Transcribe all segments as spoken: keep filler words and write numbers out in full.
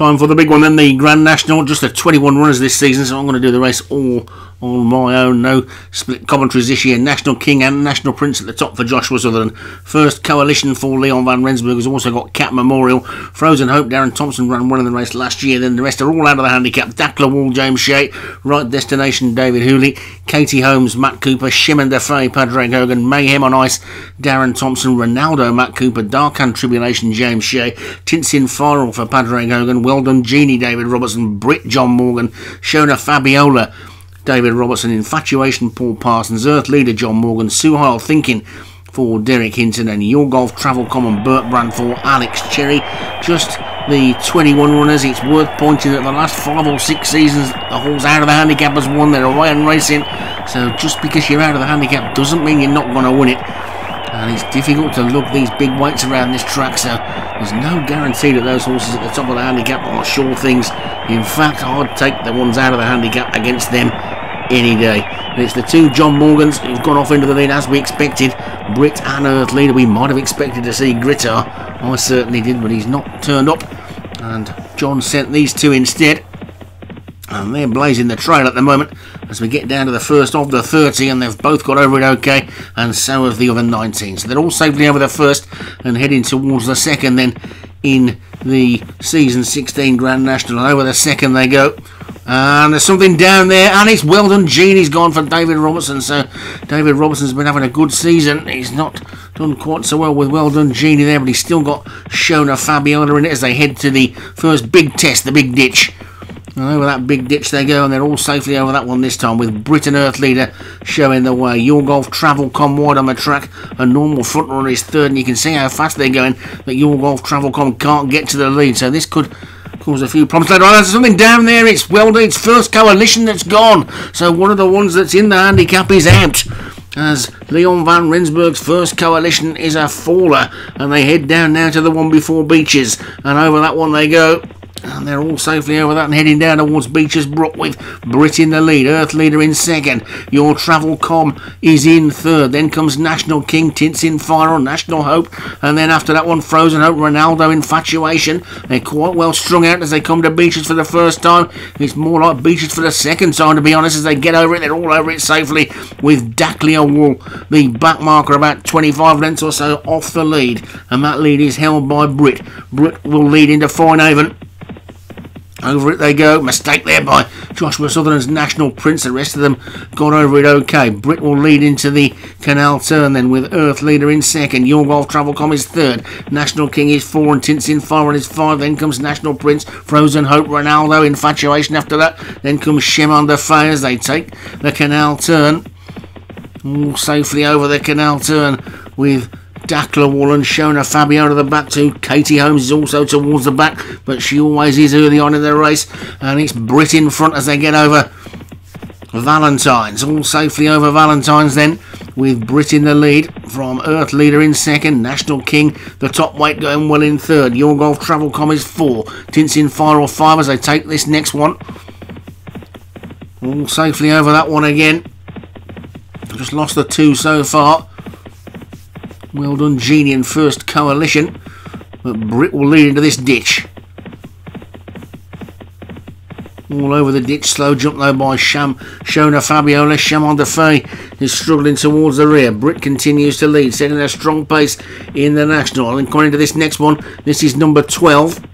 Time for the big one then, the Grand National. Just the twenty-one runners this season, so I'm going to do the race all on my own. No split commentaries this year. National King and National Prince at the top for Joshua Sutherland. First Coalition for Leon van Rensburg, who's also got Cat Memorial. Frozen Hope, Darren Thompson ran well in the race last year. Then the rest are all out of the handicap. Dakla Wall, James Shea. Right Destination, David Hooley. Katie Holmes, Matt Cooper. Shimon Defay, Padraig Hogan. Mayhem on Ice, Darren Thompson. Ronaldo, Matt Cooper. Dark and Tribulation, James Shea. Tinsin Farrell for Padraig Hogan. Well Done Genie, David Robertson. Brit, John Morgan. Shona Fabiola, David Robertson. Infatuation, Paul Parsons. Earth Leader, John Morgan. Suhail Thinking for Derek Hinton. And Your Golf Travel Common, Bert Brand for Alex Cherry. Just the twenty-one runners. It's worth pointing at the last five or six seasons the horse out of the handicap has won. They're away and racing. So just because you're out of the handicap doesn't mean you're not going to win it. And it's difficult to lug these big weights around this track, so there's no guarantee that those horses at the top of the handicap are sure things. In fact, I'd take the ones out of the handicap against them any day. And it's the two John Morgans who've gone off into the lead as we expected. Brit and Earth Leader. We might have expected to see Grittar. I certainly did, but he's not turned up. And John sent these two instead. And they're blazing the trail at the moment as we get down to the first of the thirty, and they've both got over it okay, and so have the other nineteen. So they're all safely over the first and heading towards the second then in the season sixteen Grand National. And over the second they go. And there's something down there, and it's Well Done Genie's gone for David Robertson. So David Robertson's been having a good season. He's not done quite so well with Well Done Genie there, but he's still got Shona Fabiola in it as they head to the first big test, the big ditch. And over that big ditch they go, and they're all safely over that one this time, with Britain Earth Leader showing the way. Your Golf Travel Com wide on the track. A normal front runner is third, and you can see how fast they're going that Your Golf Travel Com can't get to the lead. So this could cause a few problems later on. There's something down there. It's well done. It's First Coalition that's gone. So one of the ones that's in the handicap is out, as Leon van Rensburg's First Coalition is a faller, and they head down now to the one before Beaches, and over that one they go. And they're all safely over that and heading down towards Beaches Brook, with Brit in the lead, Earth Leader in second, Your Travel Com is in third. Then comes National King, Tinsin Fire on National Hope, and then after that one Frozen Hope, Ronaldo, Infatuation. They're quite well strung out as they come to Beaches for the first time. It's more like Beaches for the second time, to be honest, as they get over it. They're all over it safely, with Daklia Wool, the back marker, about twenty-five lengths or so off the lead, and that lead is held by Brit. Brit will lead into Finehaven. Over it they go. Mistake there by Joshua Sutherland's National Prince. The rest of them got over it okay. Brit will lead into the Canal Turn then, with Earth Leader in second. Your Golf Travel Com is third. National King is four, and Tinsin Fire is five. Then comes National Prince, Frozen Hope, Ronaldo, Infatuation after that. Then comes Shimon Defay as they take the Canal Turn. All safely over the Canal Turn with Dakla Wall and Shona Fabiola the back two. Katie Holmes is also towards the back, but she always is early on in the race. And it's Brit in front as they get over Valentine's. All safely over Valentine's then, with Brit in the lead from Earth Leader in second. National King, the top weight, going well in third. Your Golf Travel Com is four. Tinsin Fire or five as they take this next one. All safely over that one again. Just lost the two so far. Well Done Genie and First Coalition, but Brit will lead into this ditch. All over the ditch, slow jump though by Sham, Shona Fabiola. Shimon Defay is struggling towards the rear. Brit continues to lead, setting a strong pace in the National. And going into this next one, this is number twelve.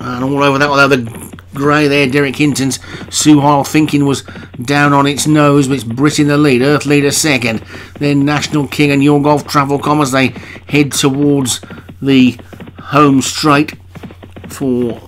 And all over that, although the grey there, Derek Hinton's Suhail Thinking was down on its nose, but it's Brit in the lead, Earth Leader second, then National King and Your Golf Travel Com as they head towards the home straight for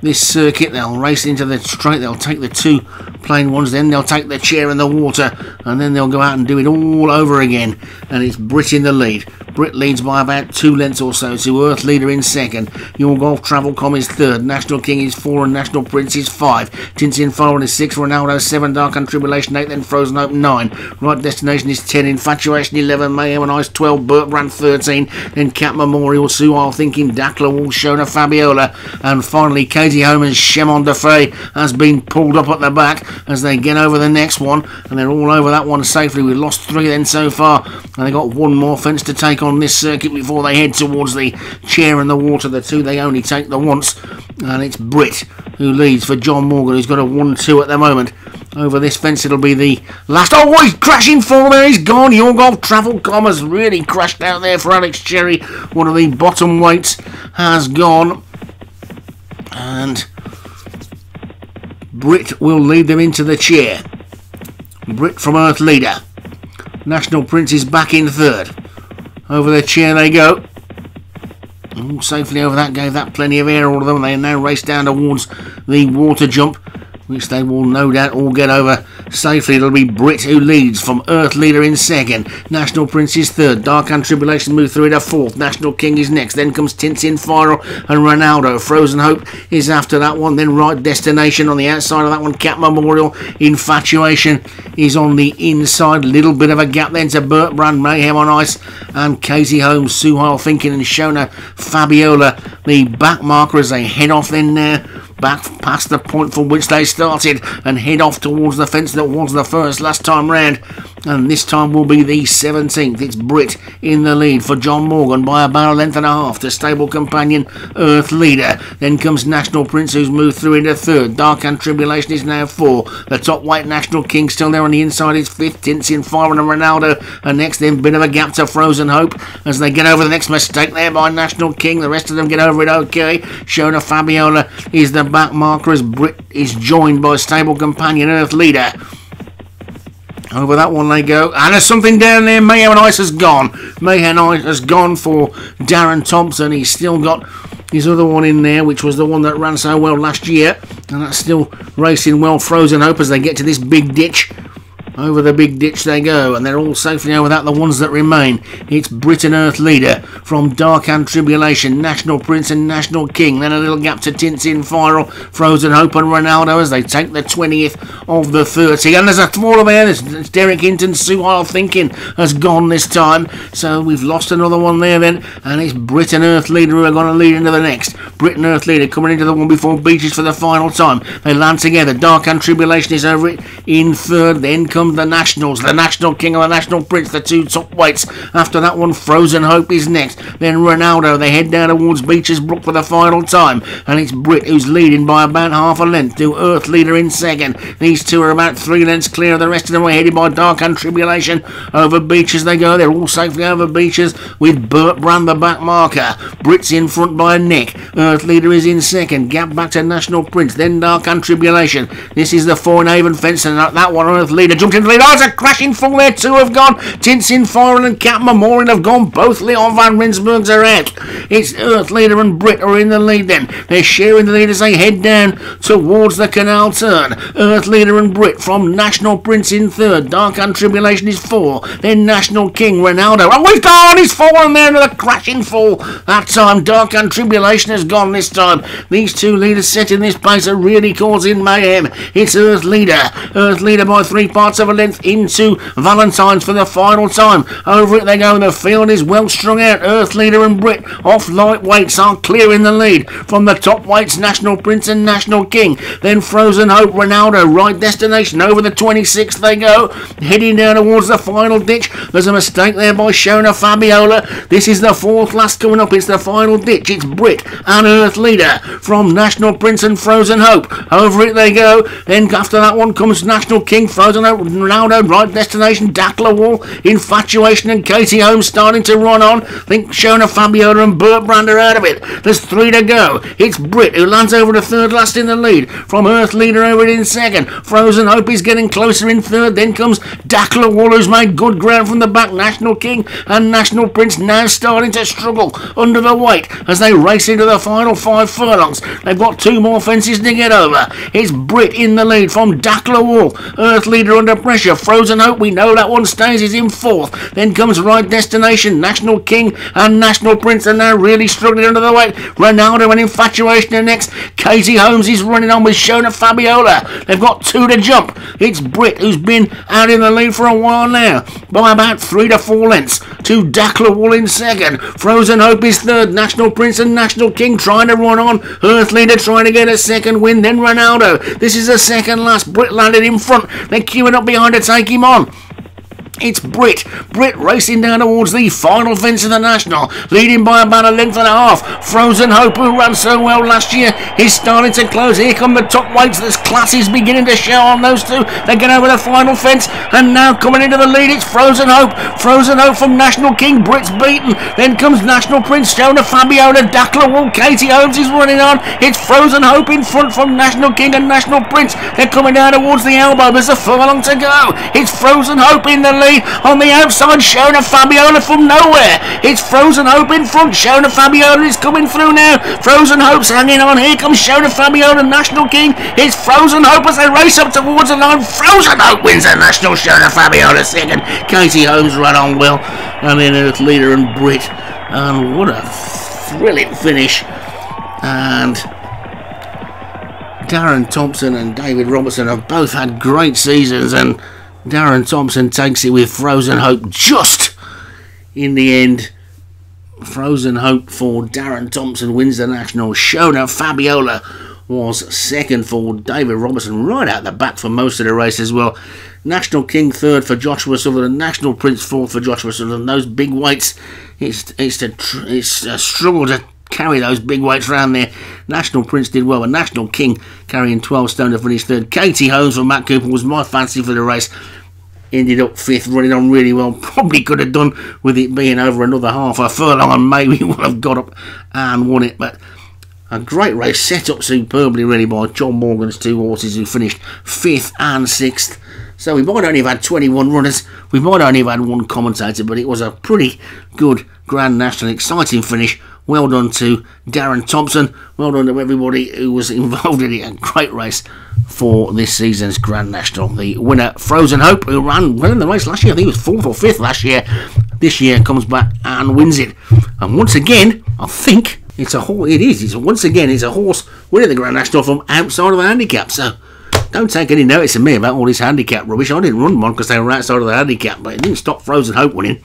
this circuit. They'll race into the straight, they'll take the two plain ones, then they'll take the chair and the water, and then they'll go out and do it all over again. And it's Brit in the lead. Brit leads by about two lengths or so to Earth Leader in second. Your Golf Travel Com is third. National King is four, and National Prince is five. Tinsin Fire is six. Ronaldo seven. Dark and Tribulation eight. Then Frozen Hope nine. Right Destination is ten. Infatuation eleven. Mayhem and Ice twelve. Bertrand thirteen. Then Cat Memorial, Suhail Thinking, Dakla Wall, Shona Fabiola, and finally Katie Holmes. Shimon Defay has been pulled up at the back as they get over the next one, and they're all over that one safely. We've lost three then so far, and they got one more fence to take back on this circuit before they head towards the chair and the water. The two they only take the once, and it's Britt who leads for John Morgan, who's got a one two at the moment. Over this fence, it'll be the last. Oh, he's crashing for there. He's gone. Your golf travel commas really crashed out there for Alex Cherry. One of the bottom weights has gone, and Britt will lead them into the chair. Britt from Earth Leader. National Prince is back in third. Over the chair they go. Ooh, safely over that, gave that plenty of air, all of them. They now race down towards the water jump, which they will no doubt all get over safely. It'll be Britt who leads from Earth Leader in second. National Prince is third. Dark and Tribulation move through to fourth. National King is next. Then comes Tintin Final and Ronaldo. Frozen Hope is after that one. Then Right Destination on the outside of that one. Cat Memorial. Infatuation is on the inside. Little bit of a gap then to Bertbrand, Mayhem on Ice and Casey Holmes. Suhail Thinking and Shona Fabiola, the back marker, as they head off then there. Back past the point from which they started and head off towards the fence that was the first last time round, and this time will be the seventeenth. It's Britt in the lead for John Morgan by about a length and a half to stable companion Earth Leader. Then comes National Prince, who's moved through into third. Dark and Tribulation is now four. The top white National King still there on the inside is fifth. Tintin Fire and Ronaldo and next, then bit of a gap to Frozen Hope as they get over the next mistake there by National King. The rest of them get over it okay. Shona Fabiola is the back marker as Britt is joined by stable companion Earth Leader. Over that one they go, and there's something down there. Mayhem and Ice has gone. Mayhem and Ice has gone for Darren Thompson. He's still got his other one in there, which was the one that ran so well last year, and that's still racing well. Frozen Hope as they get to this big ditch. Over the big ditch they go, and they're all safely over that, the ones that remain. It's Britt and Earth Leader from Dark and Tribulation, National Prince and National King. Then a little gap to Tintin Final, Frozen Hope and Ronaldo as they take the twentieth of the thirty. And there's a thrower there. It's Derek Hinton. Suhail Thinking has gone this time. So we've lost another one there then. And it's Britt and Earth Leader who are going to lead into the next. Britt and Earth Leader coming into the one before Beaches for the final time. They land together. Dark and Tribulation is over it in third. Then comes the Nationals, the National King and the National Prince, the two top weights. After that one, Frozen Hope is next. Then Ronaldo. They head down towards Beaches Brook for the final time, and it's Britt who's leading by about half a length to Earth Leader in second. These two are about three lengths clear. The rest of them are headed by Dark and Tribulation. Over Beaches they go. They're all safely over Beaches with Bertbrand the back marker. Britt's in front by a neck. Earth Leader is in second. Gap back to National Prince. Then Dark and Tribulation. This is the Foreign-Haven fence, and that one Earth Leader jumped in the lead. Oh, it's a crashing fall there. Two have gone. Tintin Foreign and Cat Memorial have gone. Both Leon van Rensburgs are out. It's Earth Leader and Britt are in the lead then. They're sharing the lead as they head down towards the canal turn. Earth Leader and Britt from National Prince in third. Dark and Tribulation is four. Then National King, Ronaldo. Oh, he's gone. He's fallen there. Another crashing fall that time. Dark and Tribulation has gone this time. These two leaders set in this place are really causing mayhem. It's Earth Leader. Earth Leader by three parts of a length into Valentine's for the final time. Over it they go. The field is well strung out. Earth Leader and Britt off lightweights are clear in the lead from the top weights, National Prince and National King. Then Frozen Hope, Ronaldo, Right Destination. Over the twenty-sixth they go, heading down towards the final ditch. There's a mistake there by Shona Fabiola. This is the fourth last coming up. It's the final ditch. It's Britt and Earth Leader from National Prince and Frozen Hope. Over it they go. Then after that one comes National King, Frozen Hope, Ronaldo, Right Destination, Dakla Wall, Infatuation and Katie Holmes starting to run on. Think Shona Fabiola and Bertbrand are out of it. There's three to go. It's Britt who lands over to third last in the lead from Earth Leader over it in second. Frozen Hope is getting closer in third. Then comes Dakla Wall, who's made good ground from the back. National King and National Prince now starting to struggle under the weight as they race into the final five furlongs. They've got two more fences to get over. It's Britt in the lead from Dakla Wall. Earth Leader under pressure. Frozen Hope, we know that one stays, is in fourth. Then comes Right Destination, National King and National Prince are now really struggling under the weight. Ronaldo and Infatuation are next. Katie Holmes is running on with Shona Fabiola. They've got two to jump. It's Britt who's been out in the lead for a while now by about three to four lengths to Dakla Wall in second. Frozen Hope is third. National Prince and National King trying to run on. Earth Leader trying to get a second win. Then Ronaldo. This is the second last. Britt landed in front. They're queuing up behind to take him on. It's Britt. Britt racing down towards the final fence of the National, leading by about a length and a half. Frozen Hope, who ran so well last year, is starting to close. Here come the top weights. This class is beginning to show on those two. They get over the final fence, and now coming into the lead, it's Frozen Hope. Frozen Hope from National King. Britt's beaten. Then comes National Prince, Jonah, Fabiola, Dackler, Wall, Katie Holmes is running on. It's Frozen Hope in front from National King and National Prince. They're coming down towards the elbow. There's a furlong to go. It's Frozen Hope in the lead. On the outside, Shona Fabiola from nowhere. It's Frozen Hope in front. Shona Fabiola is coming through now. Frozen Hope's hanging on. Here comes Shona Fabiola, National King. It's Frozen Hope as they race up towards the line. Frozen Hope wins the National. Shona Fabiola second. Katie Holmes ran on well. And then Earth Leader and Brit. And what a thrilling finish. And Darren Thompson and David Robertson have both had great seasons, and Darren Thompson takes it with Frozen Hope just in the end. Frozen Hope for Darren Thompson wins the National. Shona Fabiola was second for David Robertson, right out the back for most of the race as well. National King third for Joshua Sutherland, National Prince fourth for Joshua Sutherland. Those big weights, it's, it's, a, it's a struggle to carry those big weights round there. National Prince did well, but National King carrying twelve stone to finish third. Katie Holmes for Matt Cooper was my fancy for the race. Ended up fifth, running on really well. Probably could have done with it being over another half a furlong and maybe would have got up and won it. But a great race, set up superbly really by John Morgan's two horses, who finished fifth and sixth. So we might only have had twenty-one runners, we might only have had one commentator, but it was a pretty good Grand National, exciting finish. Well done to Darren Thompson, well done to everybody who was involved in it. A great race for this season's Grand National. The winner, Frozen Hope, who ran well in the race last year, I think it was fourth or fifth last year, this year comes back and wins it. And once again, I think it's a horse, it is, it's, once again it's a horse winning the Grand National from outside of a handicap. So don't take any notice of me about all this handicap rubbish. I didn't run one because they were outside of the handicap, but it didn't stop Frozen Hope winning.